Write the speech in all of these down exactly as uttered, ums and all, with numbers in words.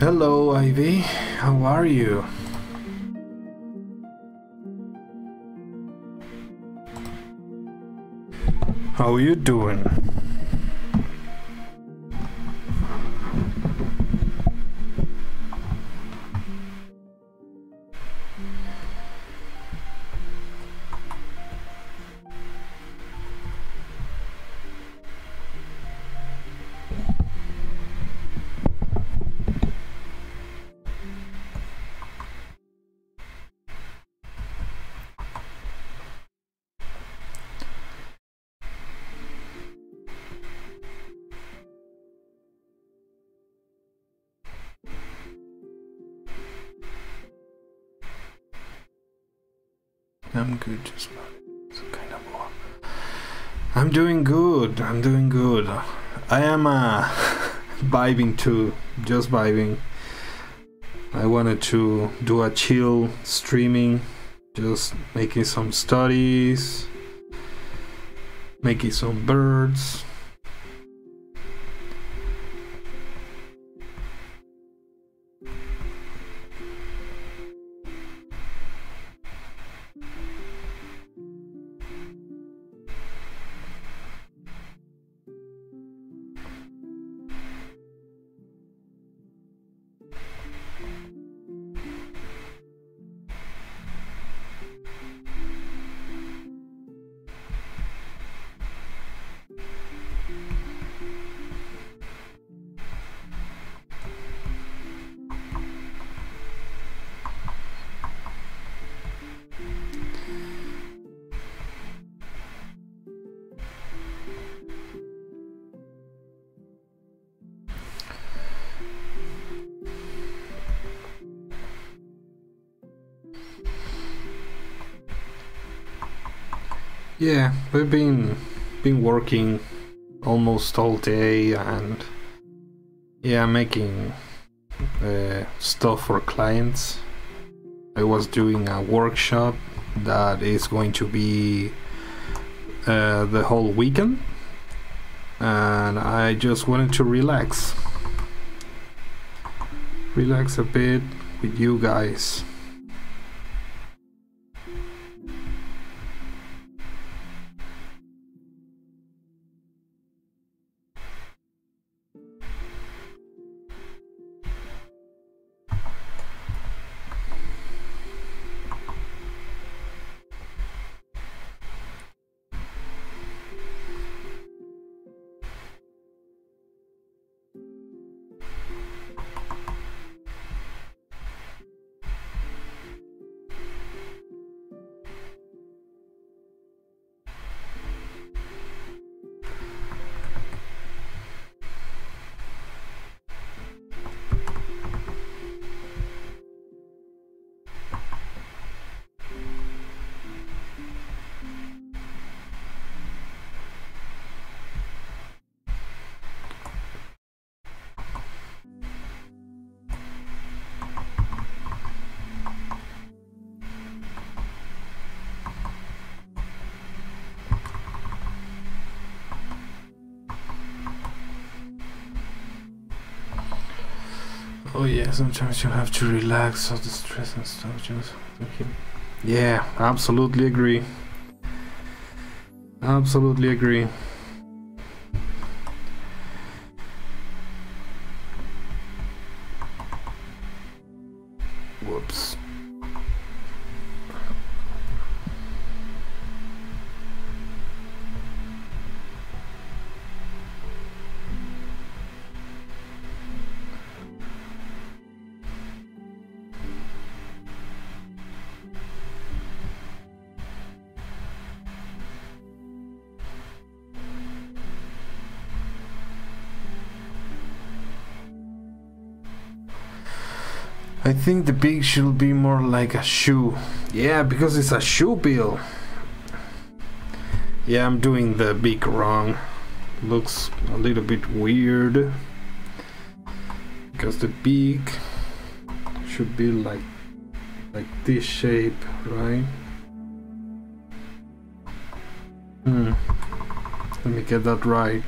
Hello, Ivy. How are you? How you doing? I'm doing good, I'm doing good. I am uh, vibing too, just vibing. I wanted to do a chill streaming, just making some studies, making some birds. Yeah, we've been been working almost all day, and yeah, making uh, stuff for clients. I was doing a workshop that is going to be uh, the whole weekend, and I just wanted to relax, relax a bit with you guys. Oh yeah, sometimes you have to relax all the stress and stuff. Just yeah, absolutely agree. Absolutely agree. Whoops. I think the beak should be more like a shoe. Yeah, because it's a shoe bill. Yeah, I'm doing the beak wrong. Looks a little bit weird. Because the beak should be like like this shape, right? Hmm. Let me get that right.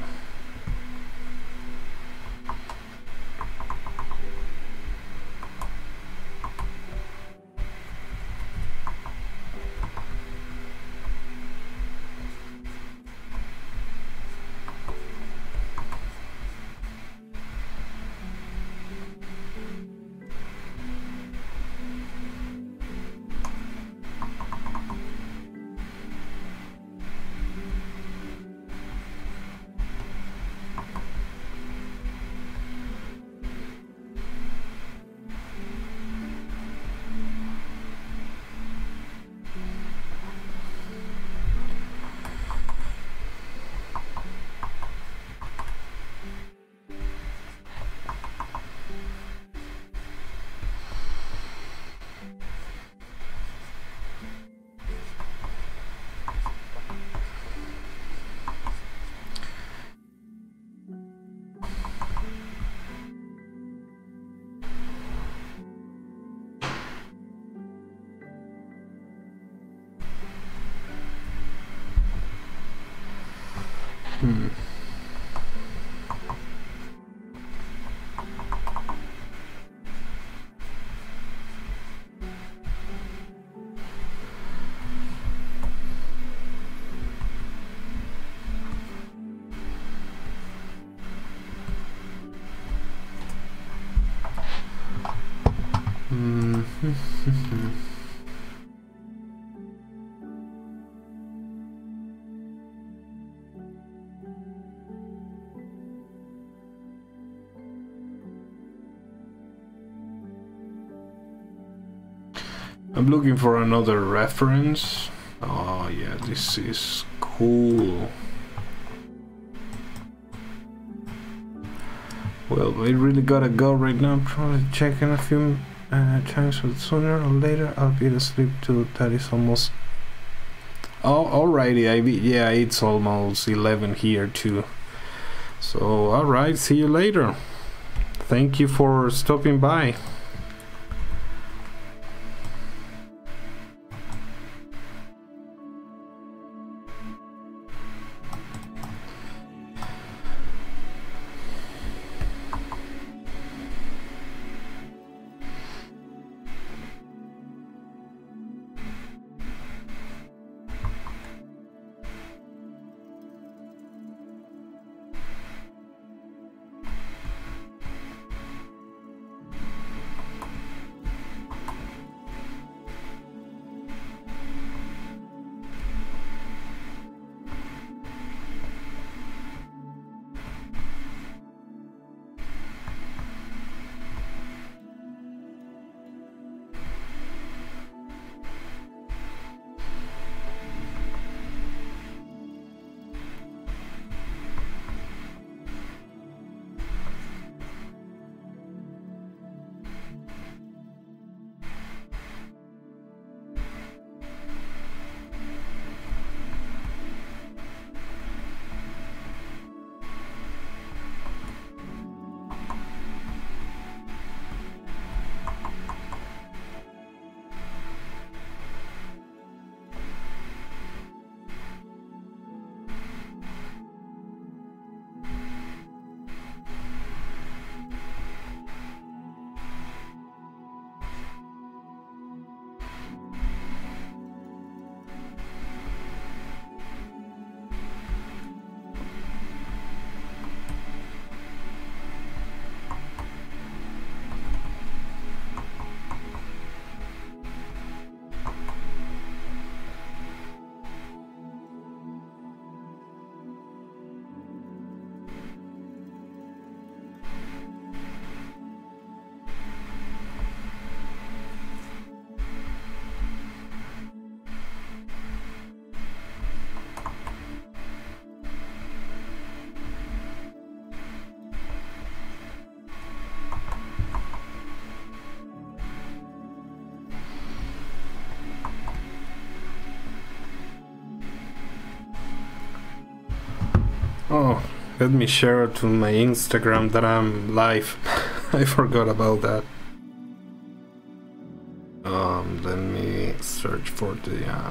I'm looking for another reference. Oh yeah, this is cool. Well, we really gotta go right now. I'm trying to check in a few uh, times, but sooner or later I'll be asleep too. That is almost... Oh, alrighty, I be... yeah, it's almost eleven here too. So, alright, see you later. Thank you for stopping by. Oh, let me share it to my Instagram that I'm live. I forgot about that. Um, let me search for the... Uh...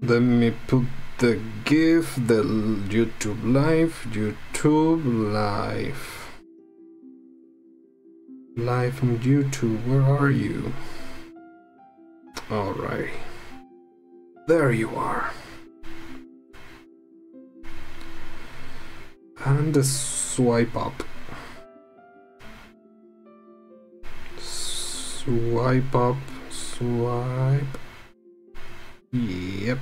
Let me put the GIF, the YouTube live, YouTube live. Live on YouTube, where are you? Alright. There you are. And the swipe up. Swipe up, swipe. Yep.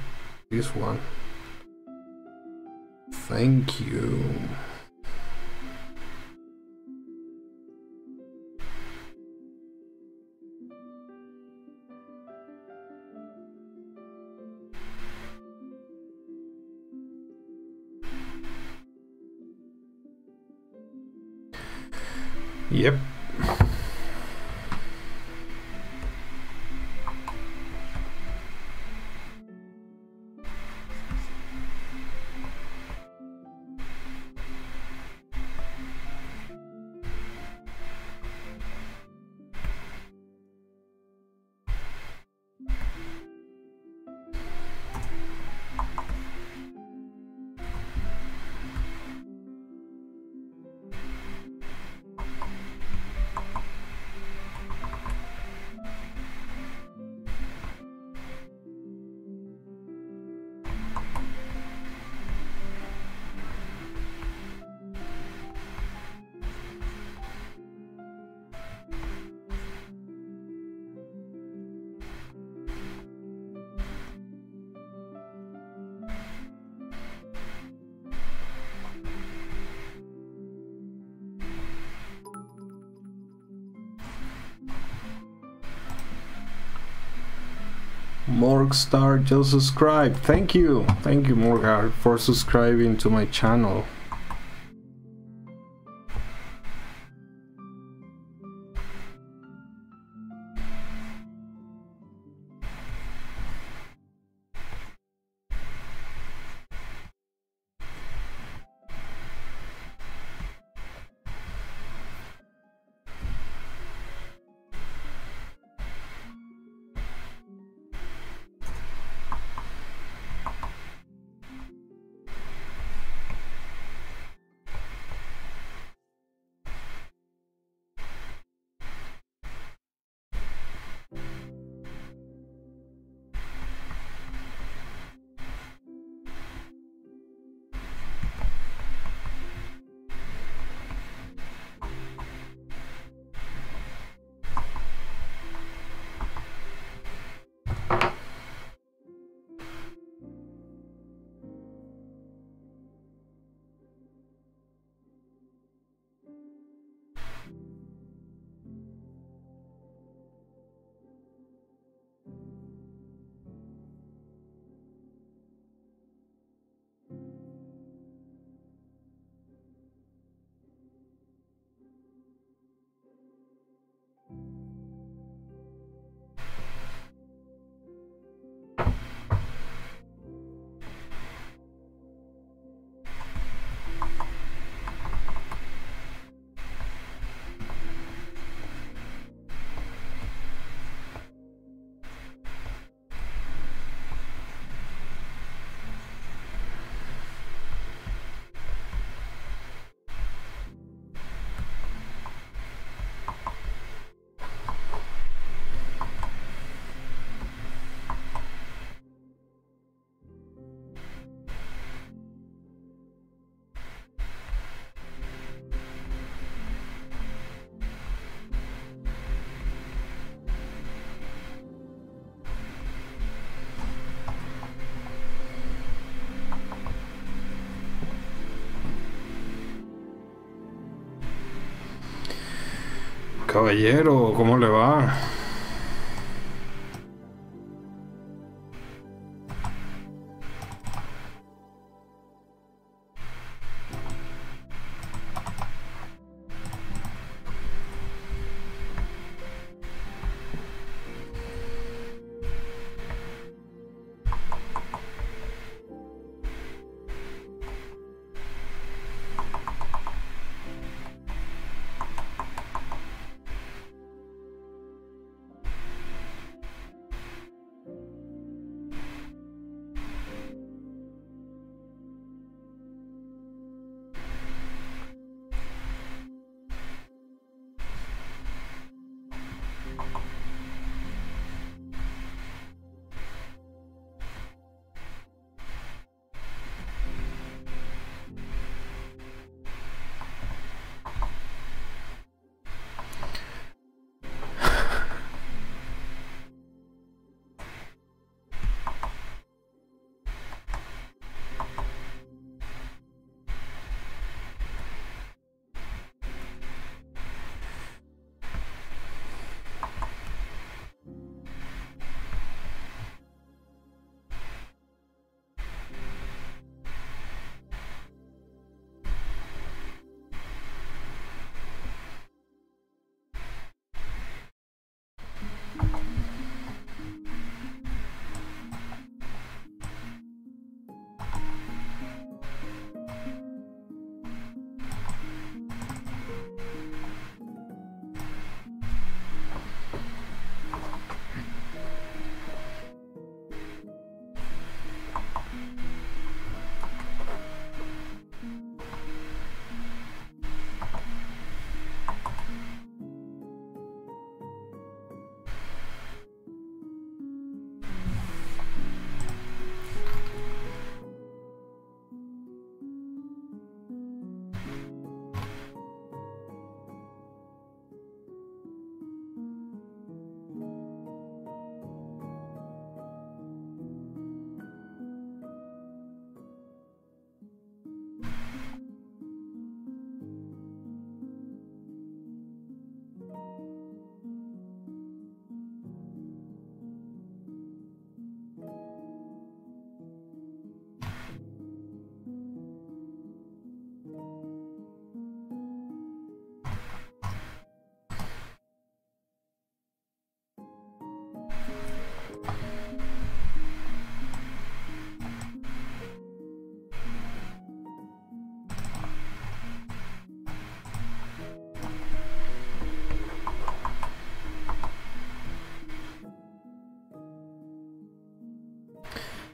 This one. Thank you. Yep. Morgstar just subscribed. Thank you, thank you, Morgar, for subscribing to my channel. caballero, ¿cómo le va?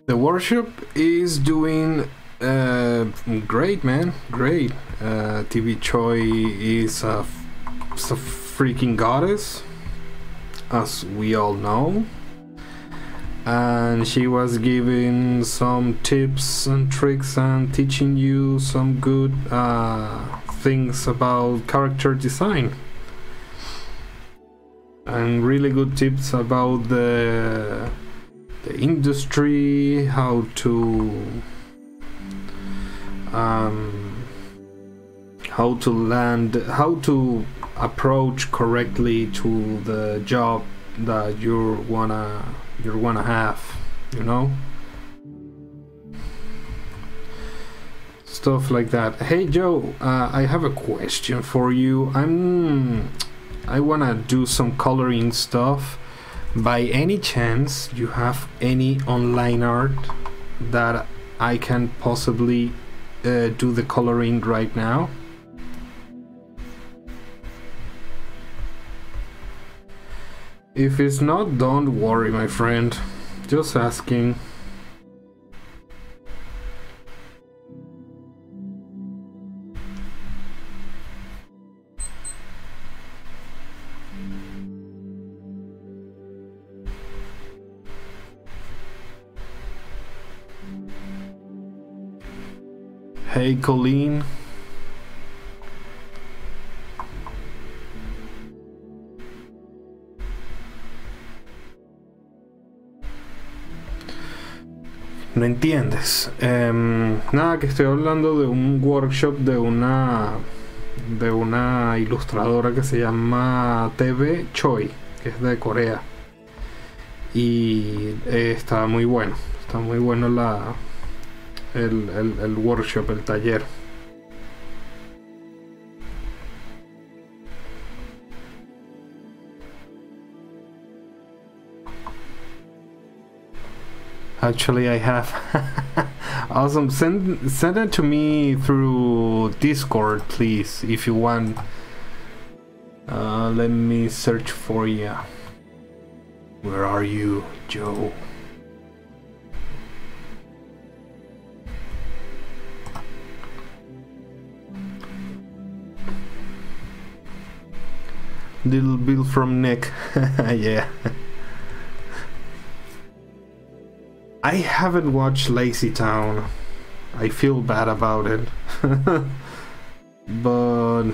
The worship is doing uh, great, man, great. Uh, T B Choi is a, is a freaking goddess, as we all know. And she was giving some tips and tricks and teaching you some good uh, things about character design. And really good tips about the the industry, how to um, how to land, how to approach correctly to the job that you're wanna you're wanna have, you know, stuff like that. Hey Joe, uh, I have a question for you. I'm I wanna do some coloring stuff. By any chance, you have any online art that I can possibly uh, do the coloring right now? If it's not, don't worry, my friend. Just asking. Hey Colleen. No entiendes. Um, nada, que estoy hablando de un workshop de una de una ilustradora que se llama T B Choi, que es de Corea, y eh, está muy bueno, está muy bueno la, el, el, el workshop, el taller. Actually, I have. Awesome. Send send it to me through Discord, please, if you want. Uh, let me search for you. Where are you, Joe? Little bill from Nick. Yeah. I haven't watched Lazy Town. I feel bad about it. But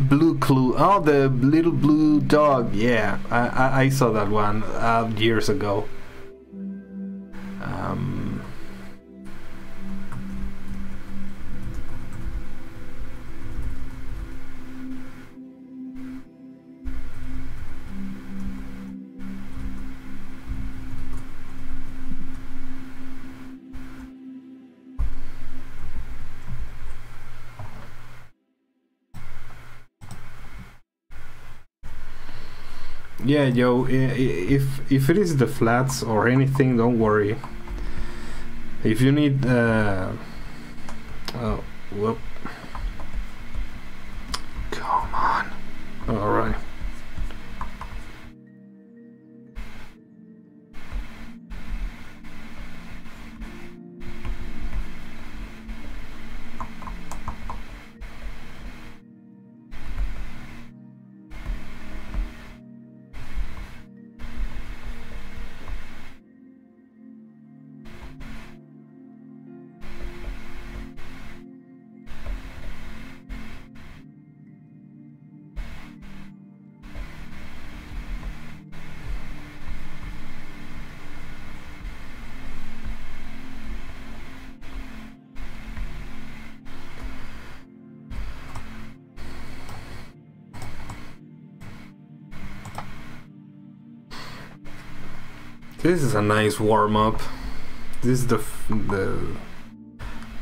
Blue Clue, oh, the little blue dog. Yeah, I, I, I saw that one uh, years ago. Um, yeah, yo, if if it is the flats or anything, don't worry. If you need, uh, oh, whoop, come on, all right. This is a nice warm-up. This is the f the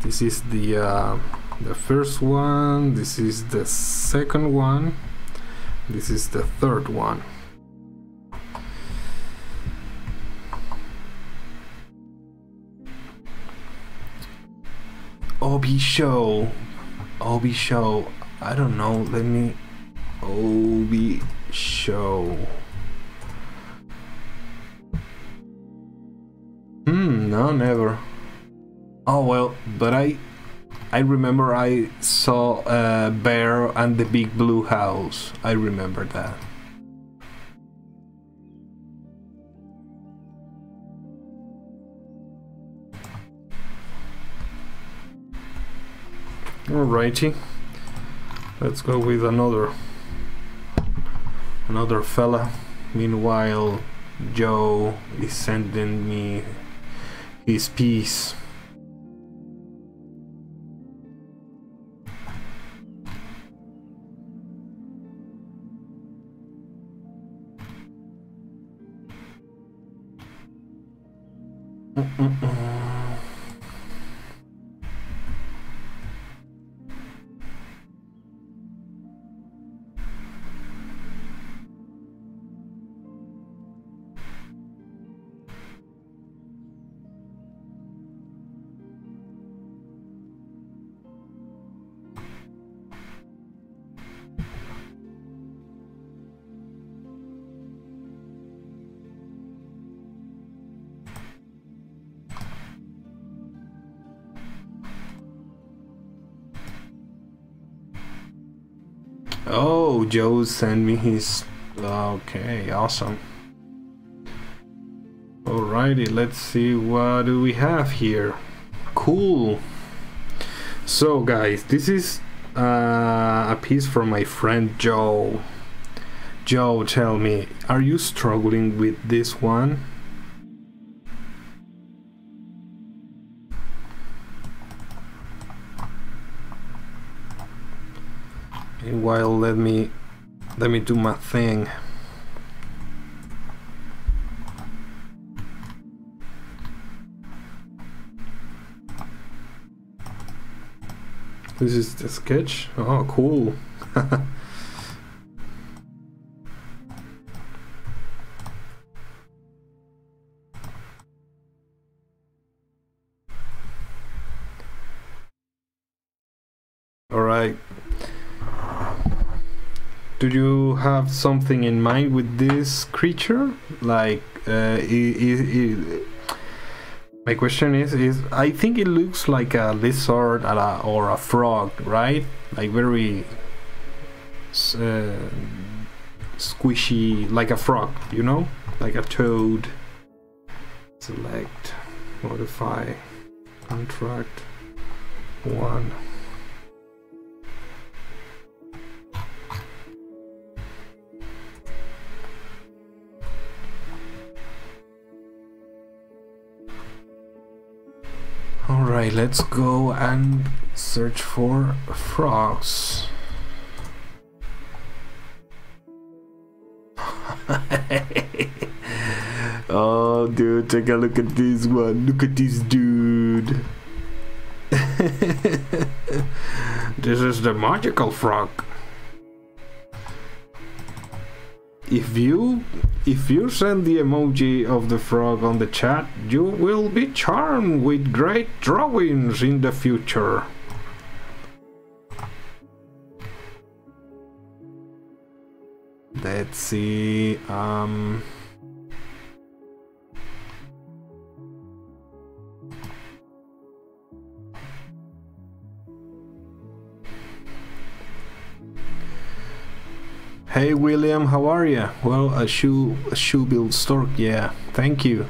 this is the uh, the first one. This is the second one. This is the third one. Obi Show, Obi Show. I don't know. Let me Obi Show. No, never. Oh well, but I, I remember I saw uh, Bear and the Big Blue House. I remember that. Alrighty, let's go with another, another fella. Meanwhile, Joe is sending me his piece. Mm-mm-mm. Oh, Joe sent me his. Okay, awesome. Alrighty, let's see what do we have here. Cool. So, guys, this is uh, a piece from my friend Joe. Joe, tell me, are you struggling with this one? Meanwhile, let me let me do my thing. This is the sketch. Oh, cool. Alright. Do you have something in mind with this creature? Like, uh, it, it, it, my question is, is I think it looks like a lizard or a, or a frog, right? Like very uh, squishy, like a frog, you know? Like a toad. Select, modify, contract, one. Alright, let's go and search for frogs. Oh dude, take a look at this one. Look at this dude. This is the magical frog. If you if you send the emoji of the frog on the chat, you will be charmed with great drawings in the future. Let's see. Um Hey William, how are you? Well, a shoe, a shoe build stork, yeah, thank you.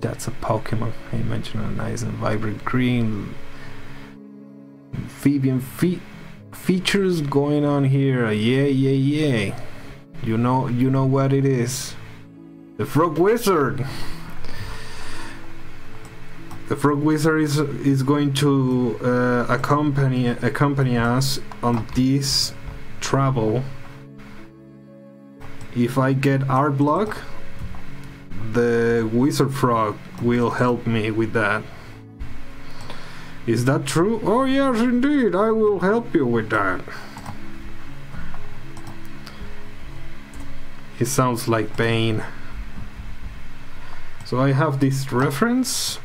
That's a Pokemon. I mentioned a nice and vibrant green. Amphibian fe features going on here, yeah, yeah, yeah. You know, you know what it is. The Frog Wizard! The Frog Wizard is is going to uh, accompany accompany us on this travel. If I get art block, the Wizard Frog will help me with that. Is that true? Oh yes, indeed. I will help you with that. It sounds like Bane. So I have this reference,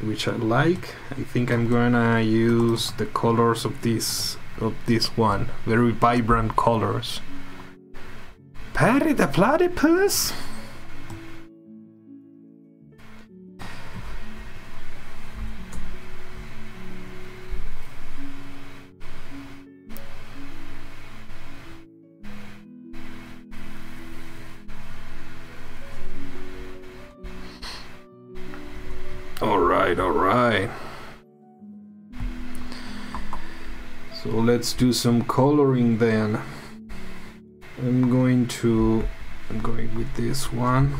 which I like. I think I'm gonna use the colors of this of this one. Very vibrant colors. Perry the Platypus? Alright, so let's do some coloring then. I'm going to, I'm going with this one.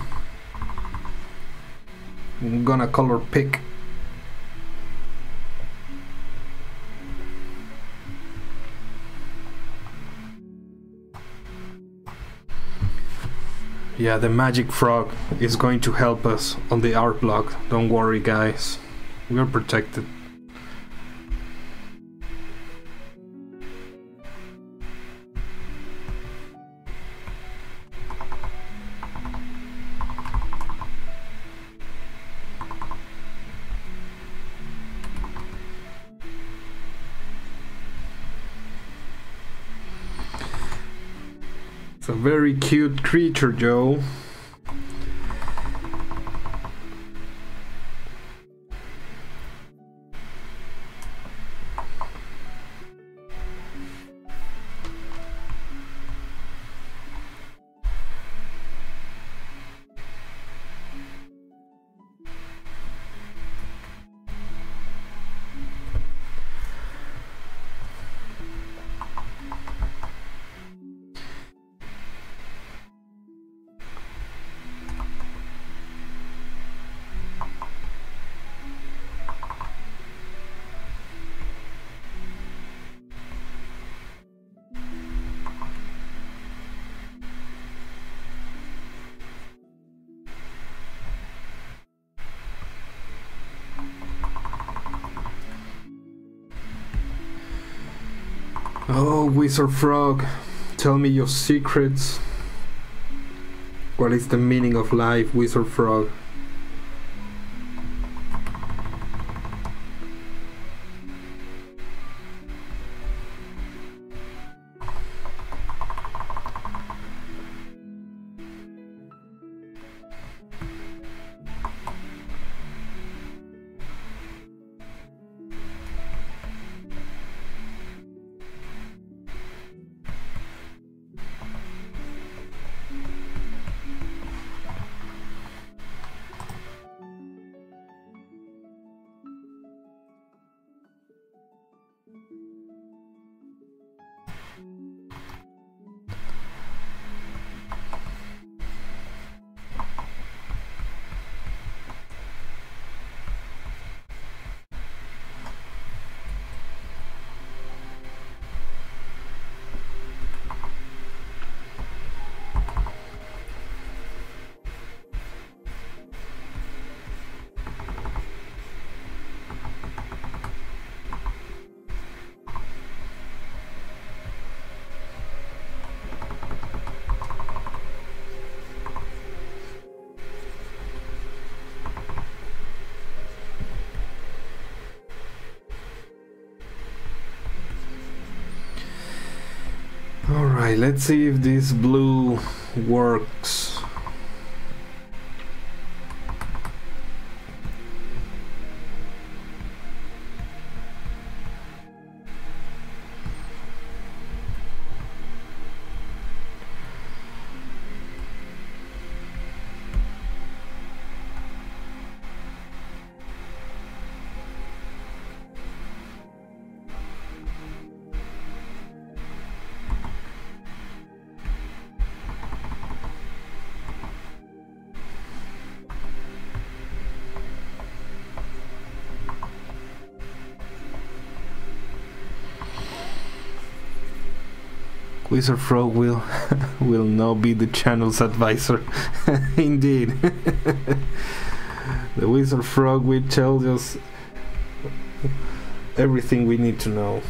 I'm gonna color pick. Yeah, the magic frog is going to help us on the art block. Don't worry, guys. We are protected. It's a very cute creature, Joe. Oh, Wizard Frog, tell me your secrets. What is the meaning of life, Wizard Frog? Let's see if this blue works. Wizard Frog will will now be the channel's advisor. Indeed. The Wizard Frog will tell us everything we need to know.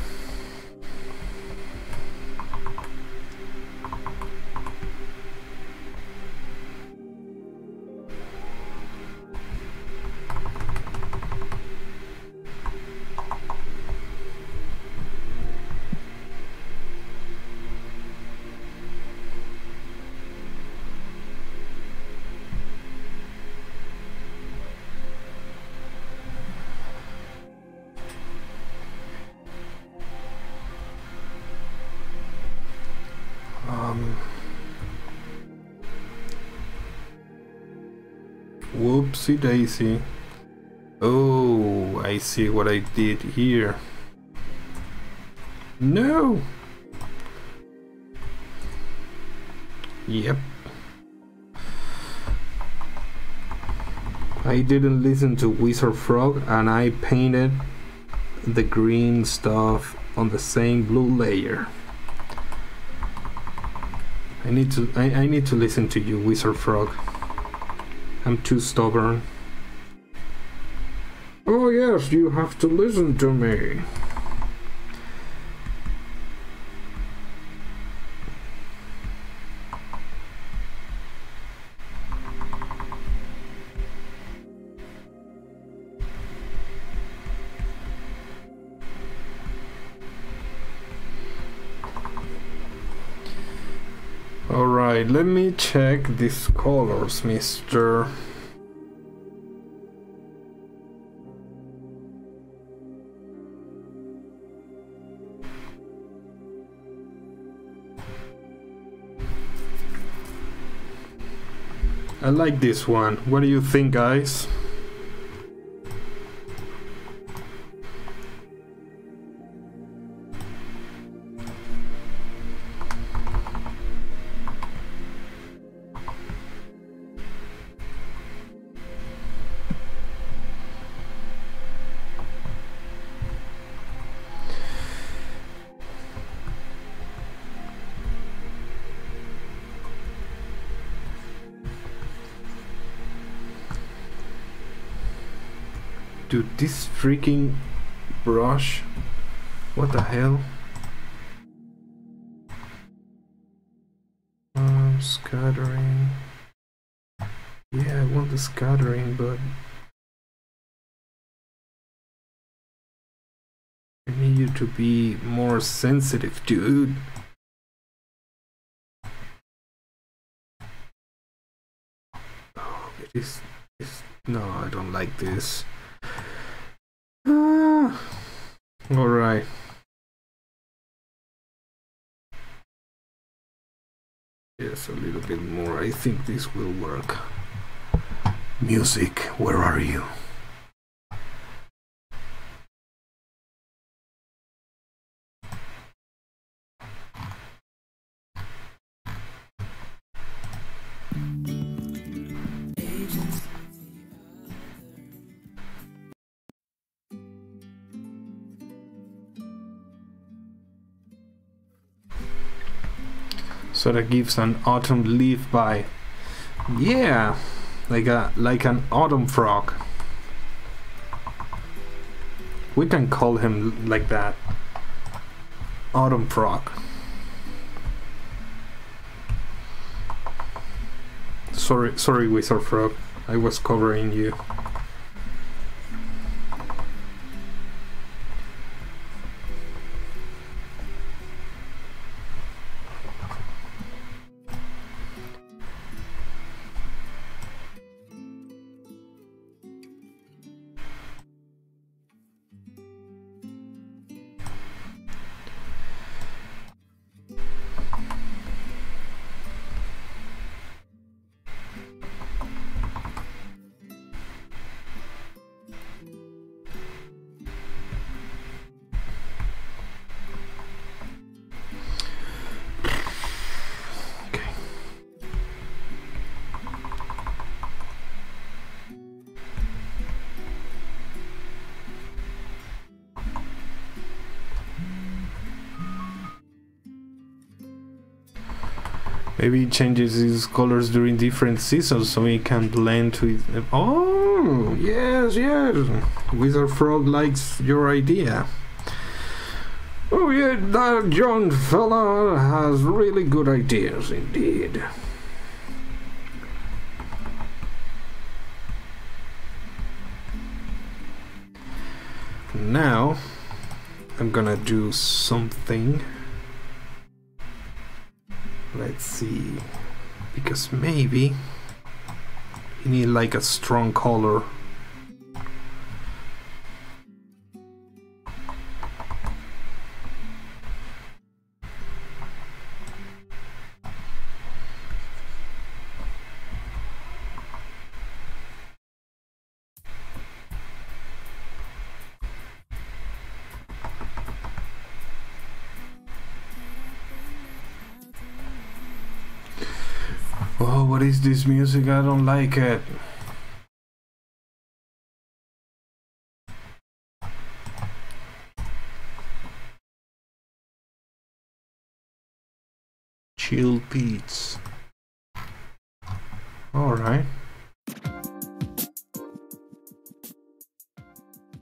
Whoopsie daisy. Oh, I see what I did here. No. Yep. I didn't listen to Wizard Frog and I painted the green stuff on the same blue layer. I need to I, I need to listen to you, Wizard Frog. I'm too stubborn. Oh yes, you have to listen to me. Let me check these colors, mister. I like this one. What do you think, guys? Dude, this freaking brush, what the hell? scattering. Yeah, I want the scattering, but I need you to be more sensitive, dude. Oh, it is. It's, no, I don't like this. Ah. All right. Yes, a little bit more. I think this will work. Music, where are you? So that gives an autumn leaf by, yeah, like a like an autumn frog. We can call him like that, autumn frog. Sorry, sorry, Wizard Frog, I was covering you. Maybe it changes its colors during different seasons so it can blend to it. Oh, yes, yes. Wizard Frog likes your idea. Oh, yeah, that young fella has really good ideas indeed. Now, I'm gonna do something. Let's see, because maybe you need like a strong color. This music, I don't like it. Chill beats. All right.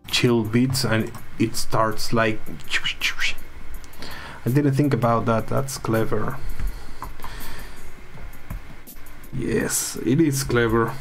Chill beats, and it starts like. I didn't think about that. That's clever. Yes, it is clever.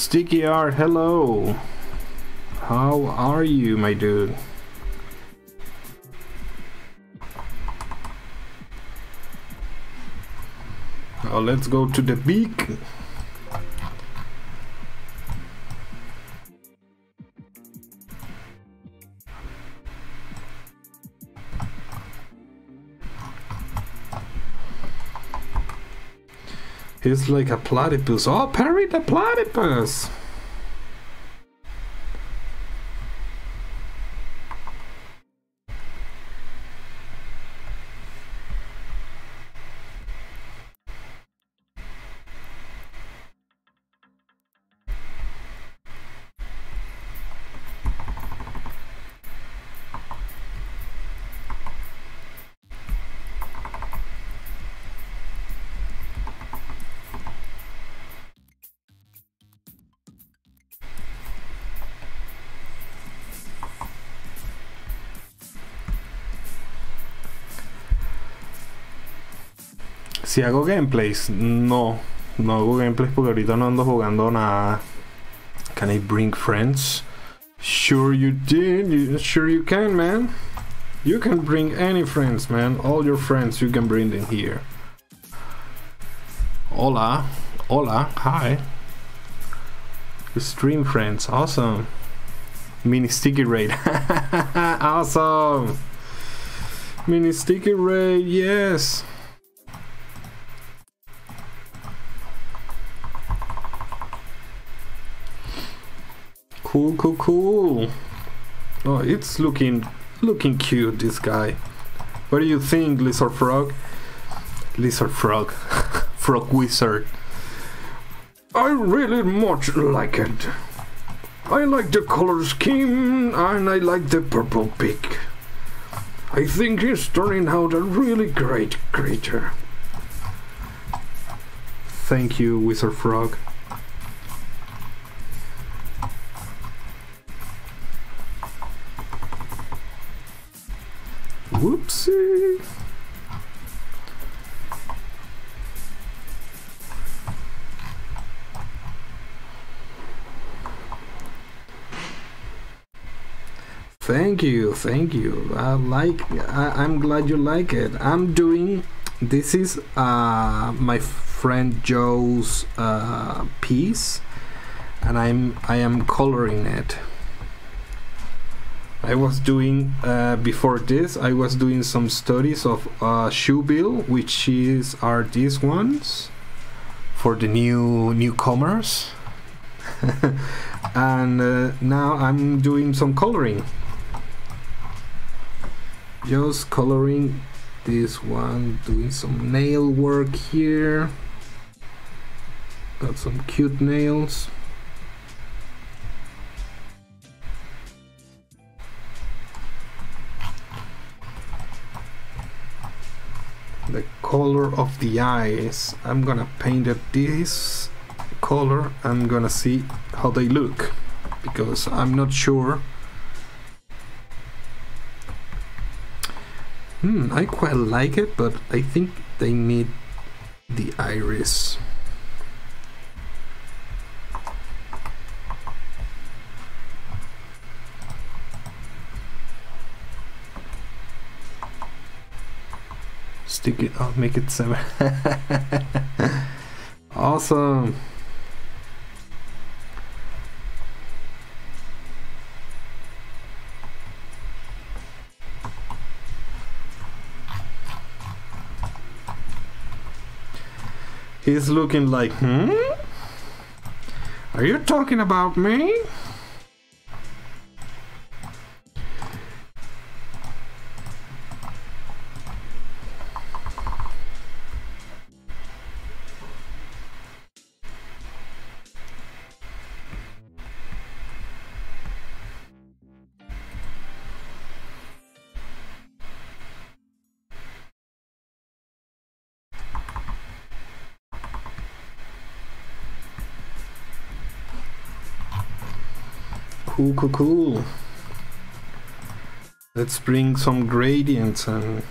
Sticky Art, hello. How are you, my dude? Oh, let's go to the beak. He's like a platypus. Oh, Perry the Platypus. Si hago gameplays, no, no hago gameplays porque ahorita no ando jugando nada. Can I bring friends? Sure you did, you, sure you can, man. You can bring any friends, man. All your friends, you can bring them here. Hola, hola, hi. Stream friends, awesome. Mini sticky raid, awesome. Mini sticky raid, yes. Cool, cool, cool. Oh, it's looking, looking cute, this guy. What do you think, Lizard Frog? Lizard Frog. Frog Wizard. I really much like it. I like the color scheme and I like the purple beak. I think he's turning out a really great creature. Thank you, Wizard Frog. Whoopsie. Thank you, thank you. I like. I, I'm glad you like it. I'm doing. This is uh, my friend Joe's uh, piece, and I'm. I am coloring it. I was doing, uh, before this, I was doing some studies of uh, Shoebill, which is, are these ones for the new newcomers. And uh, now I'm doing some coloring. Just coloring this one, doing some nail work here. Got some cute nails. The color of the eyes, I'm gonna paint it this color. I'm gonna see how they look because I'm not sure. Hmm, I quite like it, but I think they need the iris. Stick it, I'll make it seven. Awesome. He's looking like, hmm? Are you talking about me? Cool, cool, cool. Let's bring some gradients and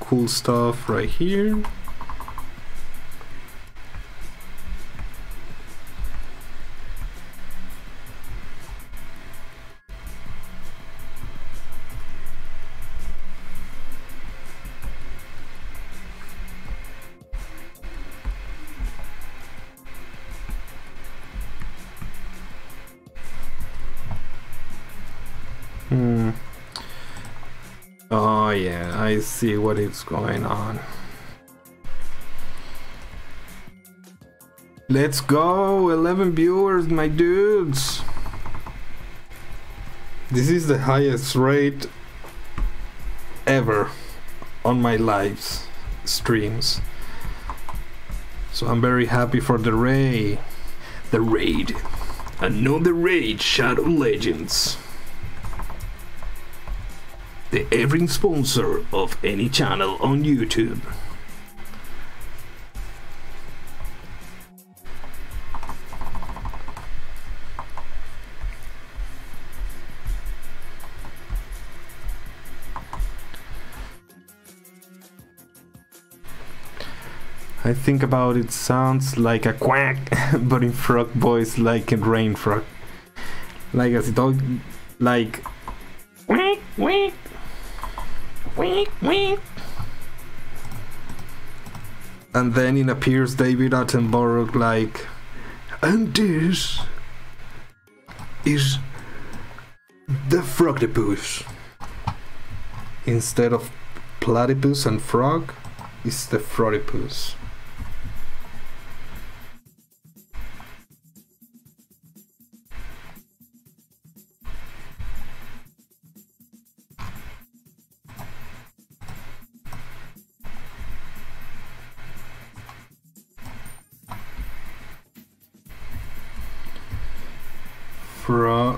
cool stuff right here. Hmm. Oh yeah, I see what is going on. Let's go! eleven viewers, my dudes! This is the highest rate ever on my live streams. So I'm very happy for the raid. The raid. Another raid, Shadow Legends. The every sponsor of any channel on YouTube. I think about it, sounds like a quack, but in frog voice, like in rain frog. Like as it dog, like quack, quack, quack, quack. And then it appears David Attenborough, like, and this is the frogtopus. Instead of platypus and frog, it's the frogtopus. Frog.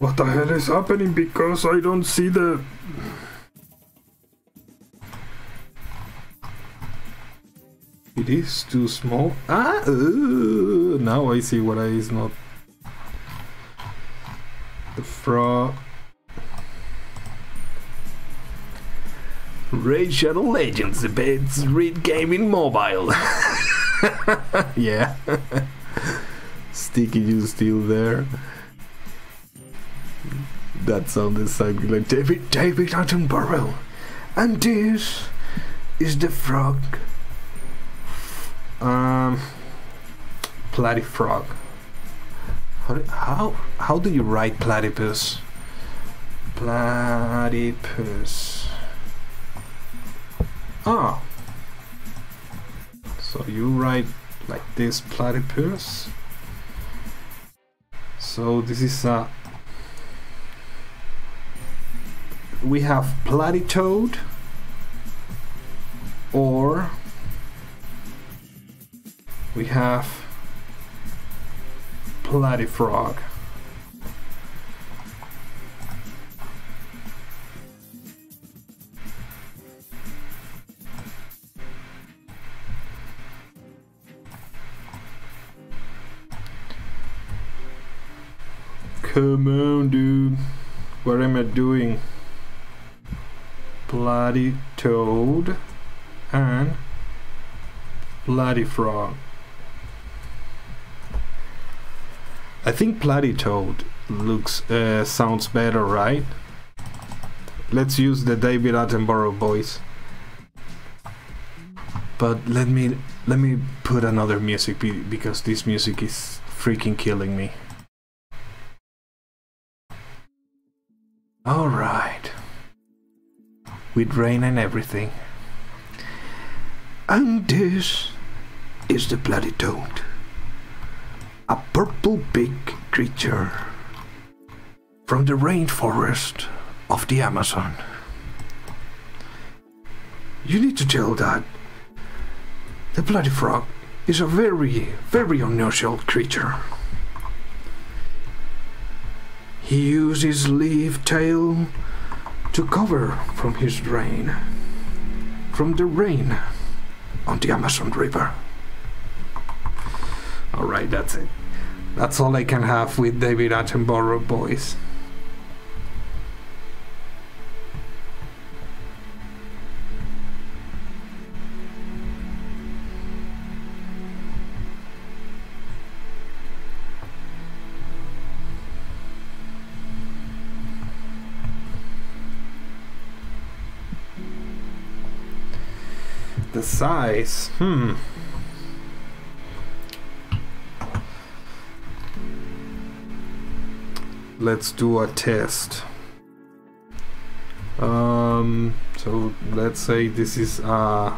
What the hell is happening? Because I don't see the... It is too small. Ah! Uh, now I see what I is not. The frog. Raid Shadow Legends, the best raid game in mobile. Yeah. Sticky, you still there? That sounded something like David David Attenborough. And this is the frog. Um platyfrog. How how how do you write platypus? Platypus. Ah. So you write like this, platypus. So this is a... We have platytoad or we have platyfrog. Come on, dude. What am I doing? Platytoad and platyfrog. I think platytoad looks uh, sounds better, right? Let's use the David Attenborough voice. But let me let me put another music be because this music is freaking killing me. All right, with rain and everything. And this is the platytoad, a purple big creature from the rainforest of the Amazon. You need to tell that the platyfrog is a very, very unusual creature. He uses his leaf tail to cover from his rain, from the rain on the Amazon River. All right, that's it. That's all I can have with David Attenborough boys. The size, hmm. let's do a test. Um, so let's say this is uh,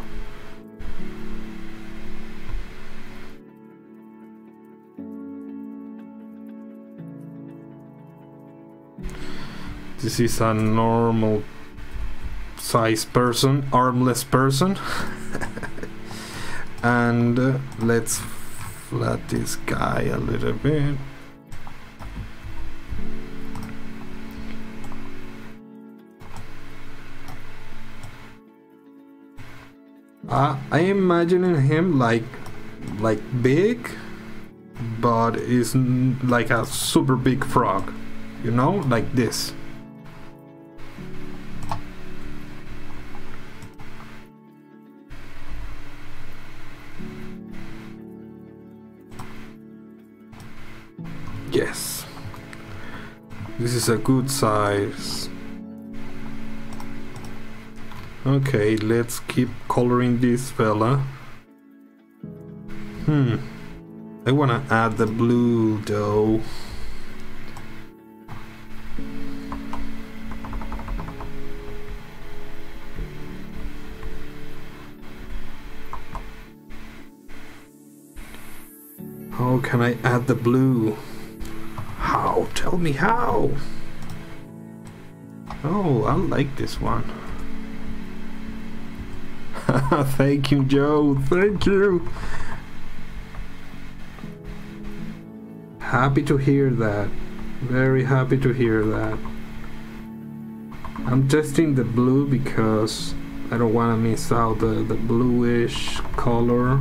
this is a normal size person, armless person. And uh, let's flat this guy a little bit. Uh, I imagining him like like big, but is like a super big frog, you know, like this. Yes, this is a good size. Okay, let's keep coloring this fella. Hmm. I wanna add the blue though. How can I add the blue? How? Tell me how. Oh, I like this one. Thank you, Joe. Thank you. Happy to hear that. Very happy to hear that. I'm testing the blue because I don't want to miss out the, the bluish color.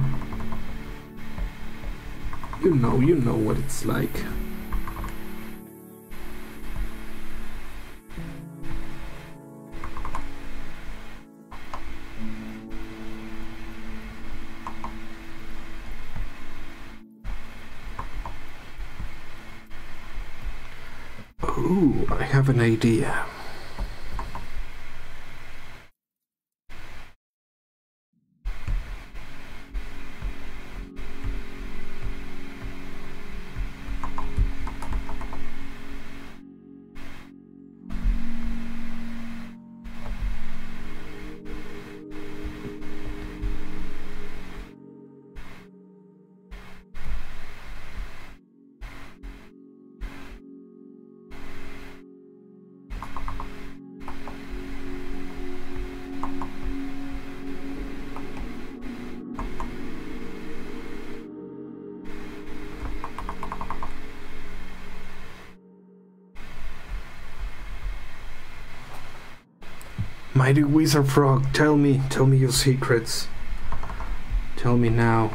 You know, you know what it's like. Ooh, I have an idea. Mighty Wizard Frog, tell me, tell me your secrets. Tell me now.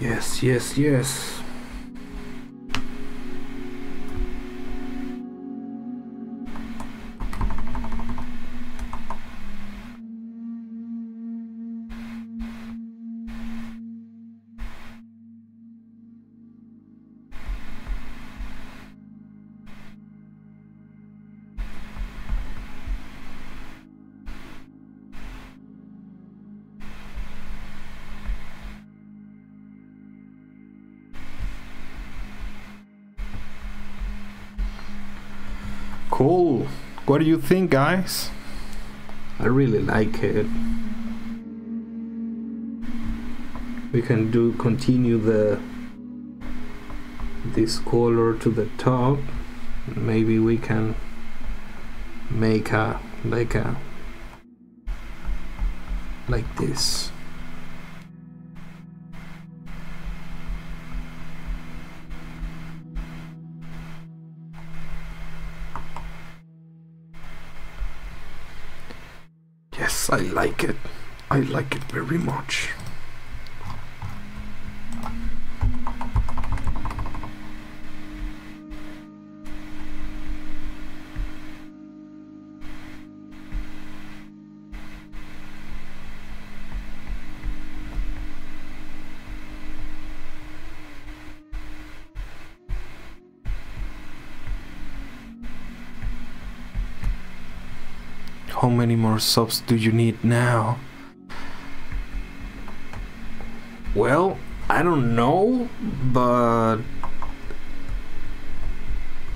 Yes, yes, yes. Cool. What do you think, guys? I really like it. We can do continue the this color to the top. Maybe we can make a like a like this. I like it. I like it very much. How many more subs do you need now? Well, I don't know, but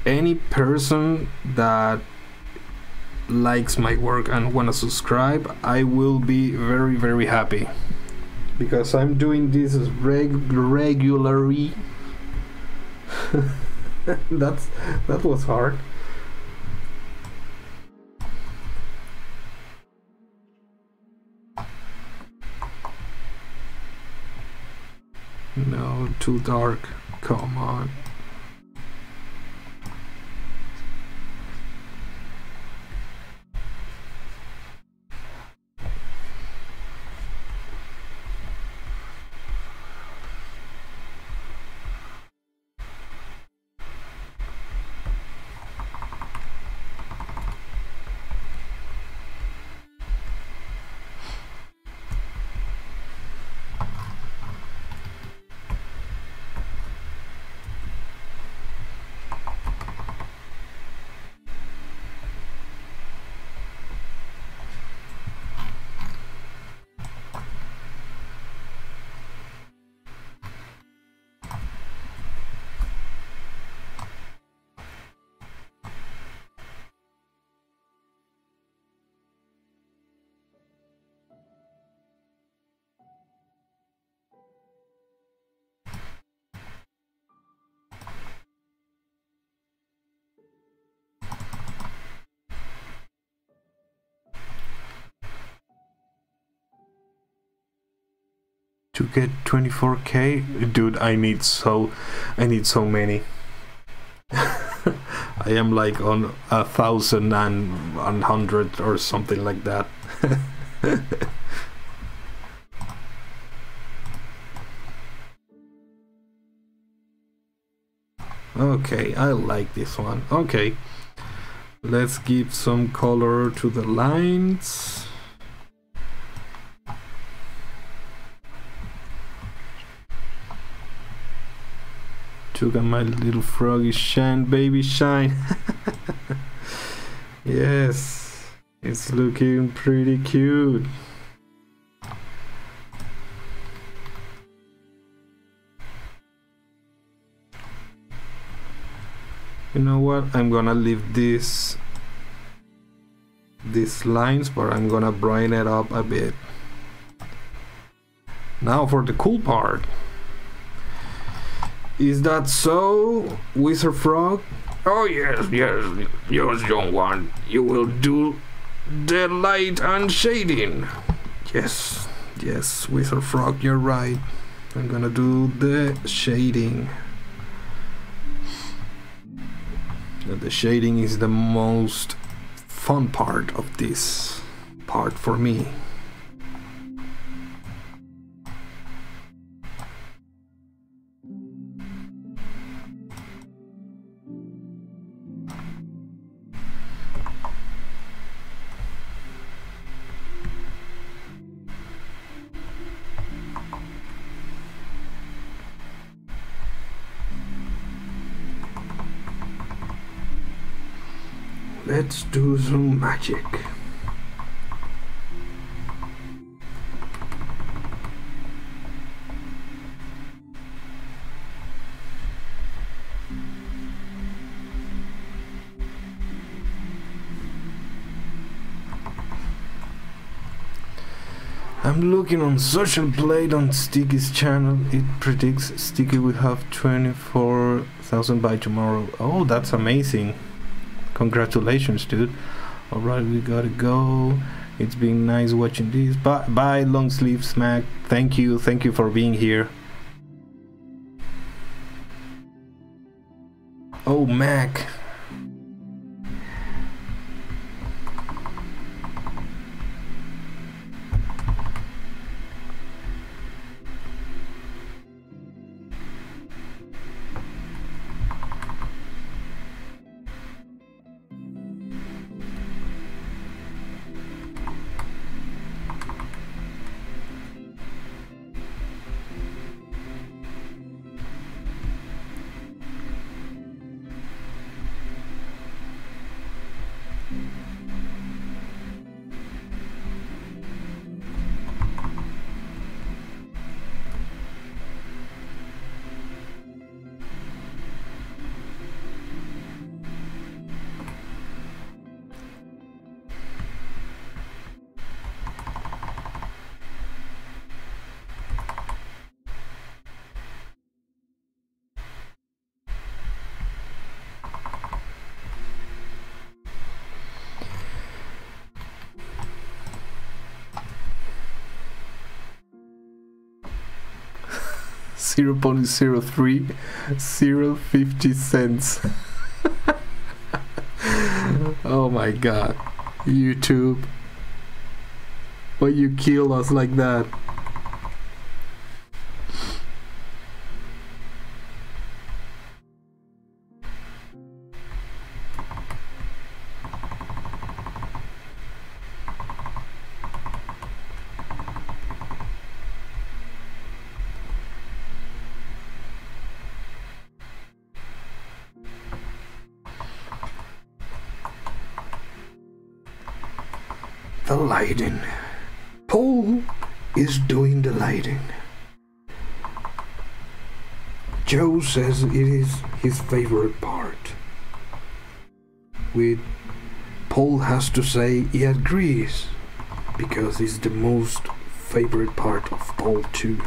any person that likes my work and wanna subscribe, I will be very very happy, because I'm doing this reg regularly. That's that was hard. No, too dark. Come on. To get twenty-four K, dude, I need so I need so many. I am like on a thousand and one hundred or something like that. Okay, I like this one. Okay, let's give some color to the lines. Took on my little froggy shine, baby shine. Yes, it's looking pretty cute. You know what? I'm gonna leave this these lines, but I'm gonna brighten it up a bit. Now for the cool part. Is that so, Wizard Frog? Oh yes, yes, yes, young one. You will do the light and shading. Yes, yes, Wizard Frog, you're right. I'm gonna do the shading. And the shading is the most fun part of this part for me. Let's do some magic. I'm looking on Social Blade on Sticky's channel. It predicts Sticky will have twenty-four thousand by tomorrow. Oh, that's amazing. Congratulations, dude. Alright, we gotta go. It's been nice watching this. Bye, bye, long sleeve smack. Thank you, thank you for being here. Oh, Mac. zero point zero three zero fifty cents. Oh my god, YouTube, why you kill us like that? Lighting. Paul is doing the lighting. Joe says it is his favorite part. With Paul has to say he agrees because it's the most favorite part of Paul too.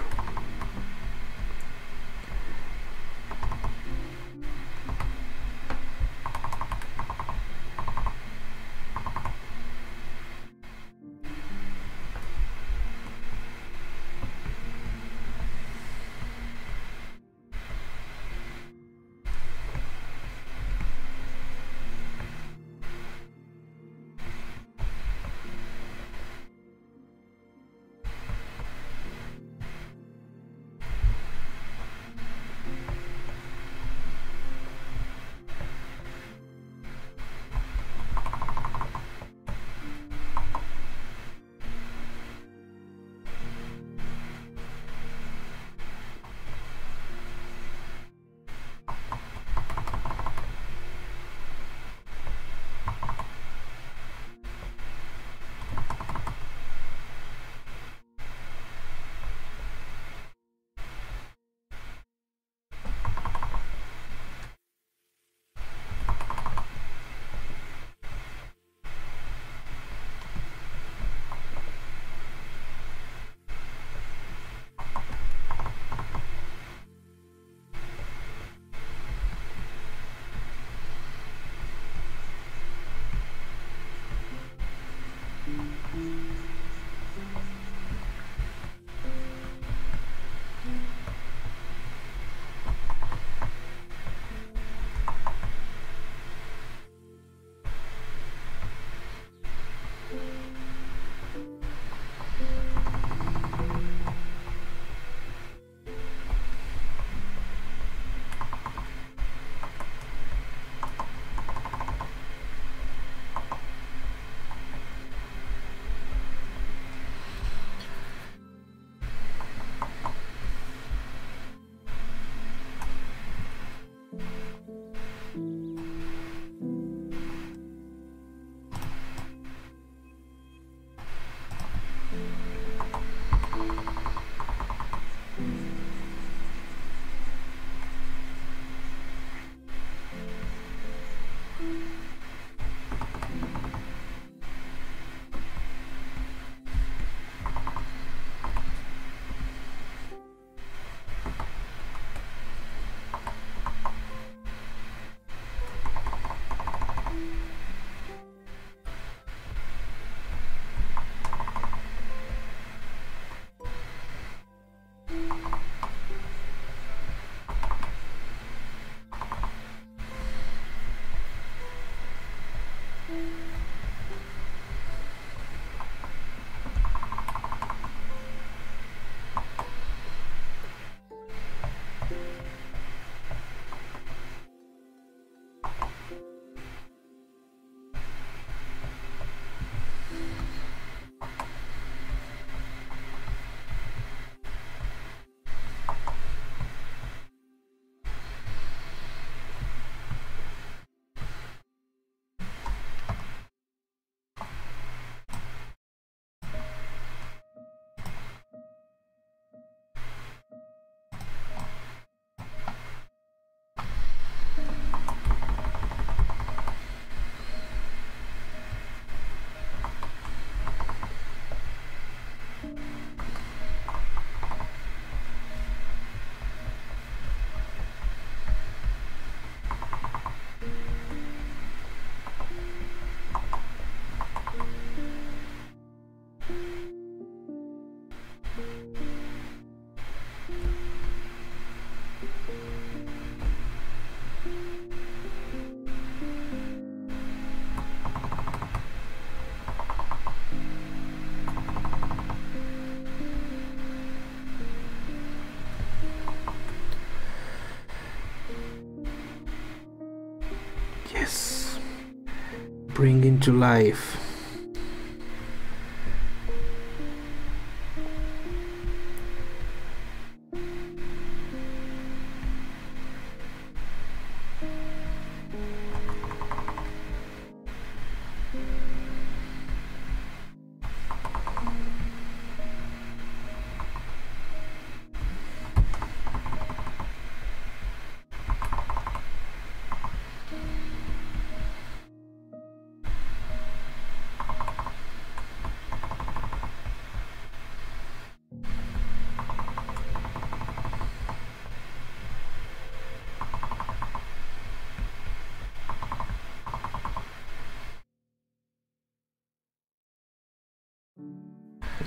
bring into life.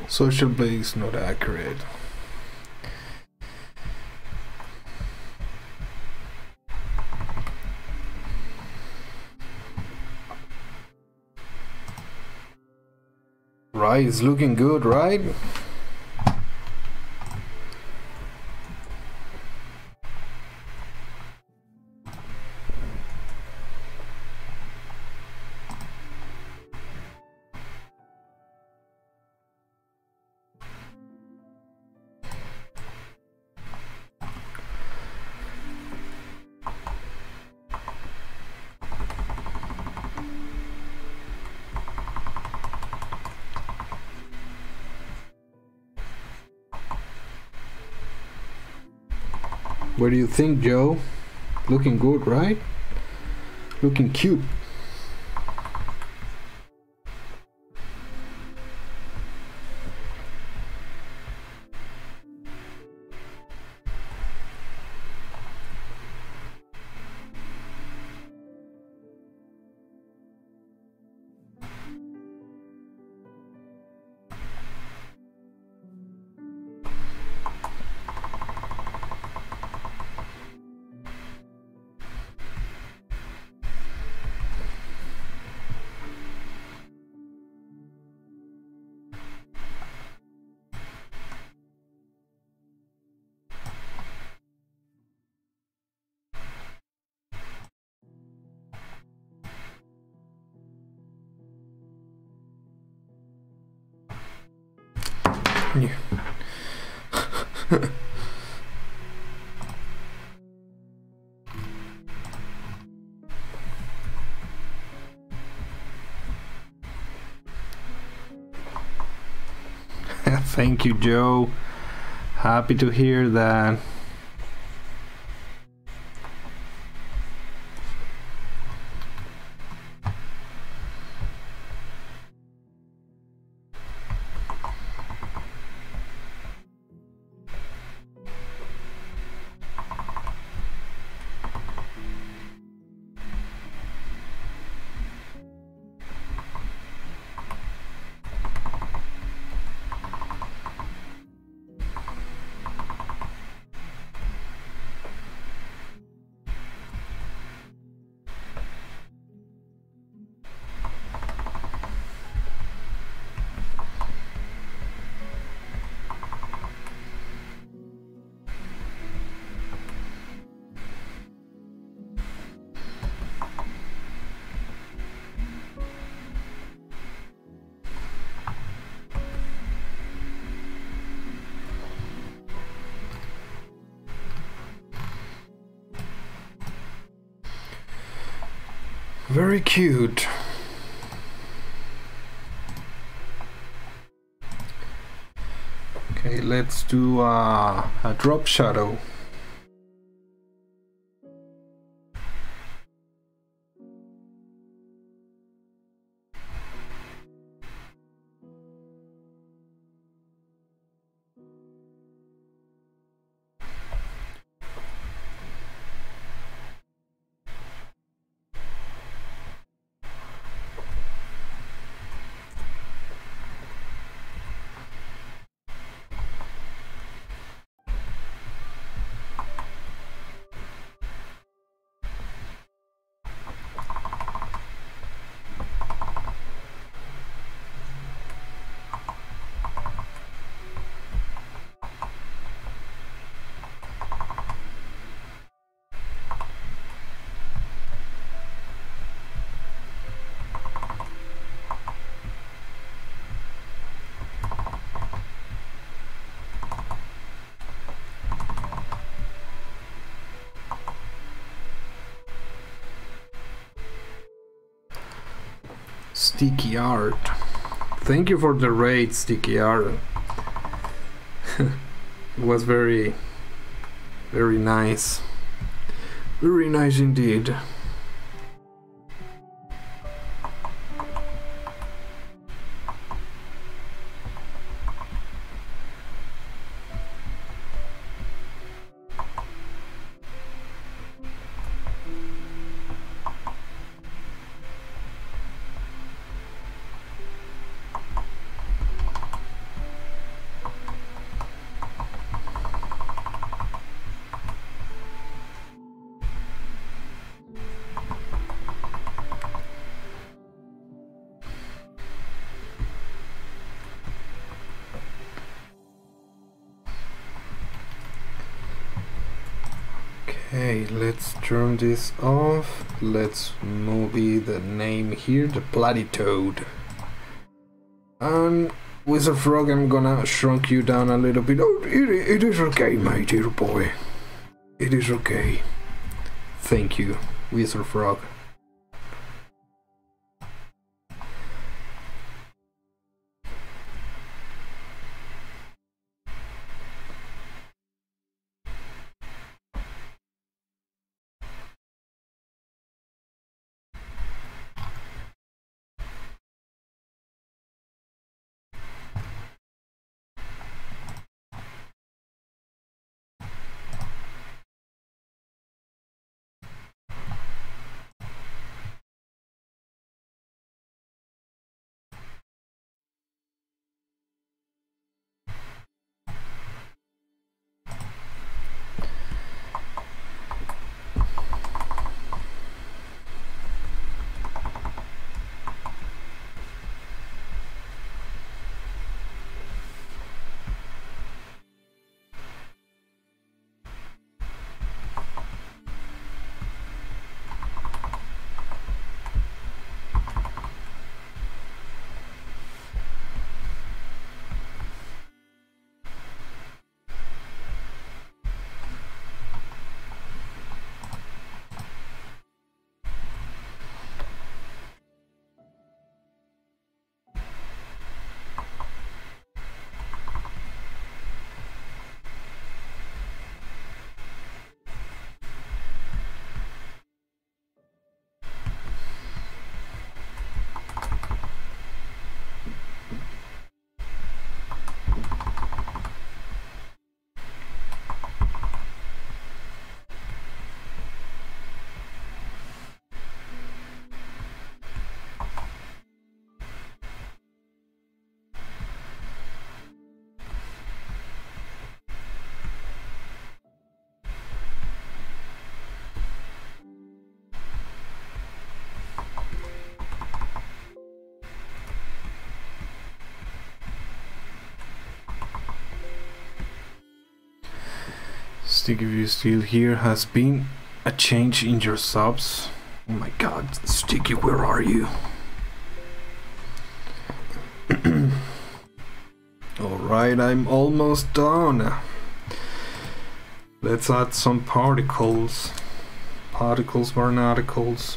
Social Blade is not accurate. Right, it's looking good, right? What do you think, Joe? Looking good, right? Looking cute. Thank you, Joe. Happy to hear that. Very cute. Okay, let's do uh, a drop shadow. Sticky Art. Thank you for the raid, Sticky Art. It was very, very nice. Very nice indeed. Hey, let's turn this off. Let's movie the name here, the Platytoad. And Wizard Frog, I'm gonna shrunk you down a little bit. Oh, it, it is okay, my dear boy. It is okay. Thank you, Wizard Frog. Sticky, if you're still here, has been a change in your subs. Oh my god, Sticky, where are you? Alright, I'm almost done. Let's add some particles. Particles, barnarticles.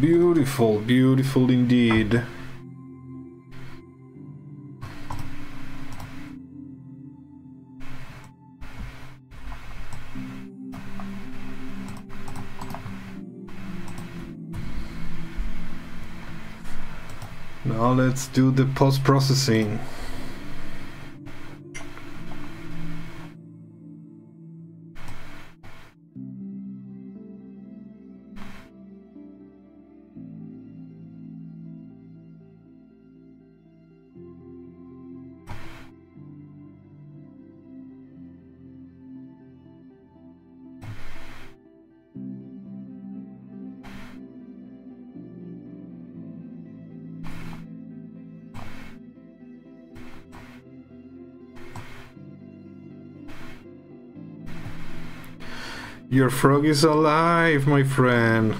Beautiful, beautiful indeed. Now let's do the post-processing. Your frog is alive, my friend.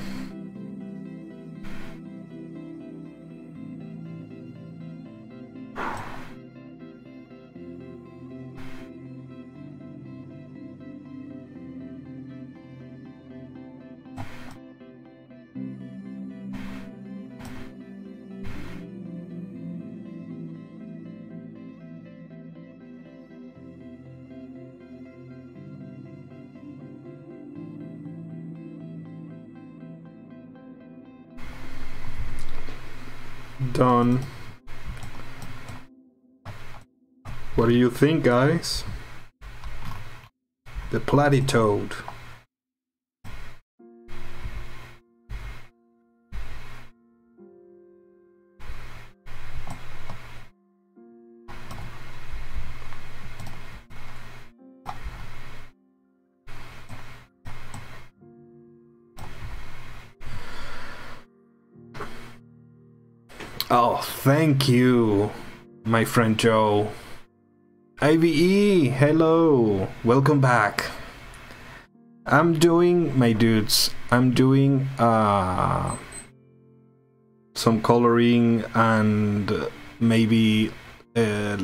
Done. What do you think, guys? The Platytoad. Oh, thank you, my friend Joe. I V E, hello. Welcome back. I'm doing, my dudes, I'm doing uh, some coloring and maybe uh,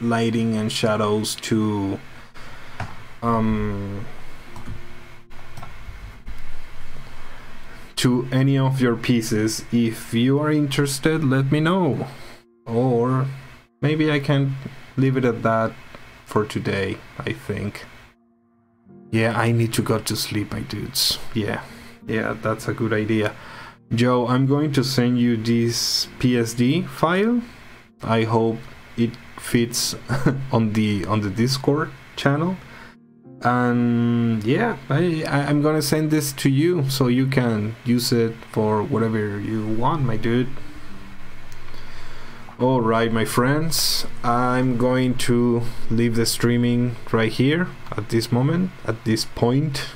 lighting and shadows to um, to any of your pieces. If you are interested, let me know, or maybe I can leave it at that for today, I think. Yeah, I need to go to sleep, my dudes. Yeah, yeah, that's a good idea. Joe, I'm going to send you this P S D file. I hope it fits on the on the Discord channel. And yeah, I, I'm gonna send this to you so you can use it for whatever you want, my dude. Alright, my friends, I'm going to leave the streaming right here at this moment, at this point.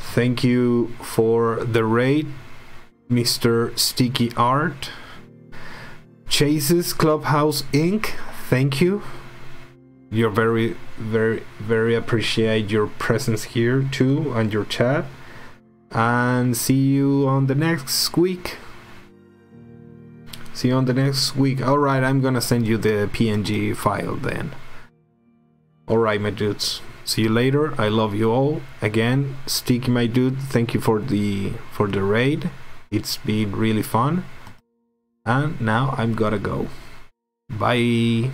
Thank you for the raid, Mister Sticky Art. Chase's Clubhouse Incorporated, thank you. You're very, very, very appreciate your presence here too, and your chat. And see you on the next week. See you on the next week. All right, I'm gonna send you the P N G file then. All right, my dudes. See you later. I love you all. Again, Sticky, my dude. Thank you for the for the raid. It's been really fun. And now I'm gonna go. Bye.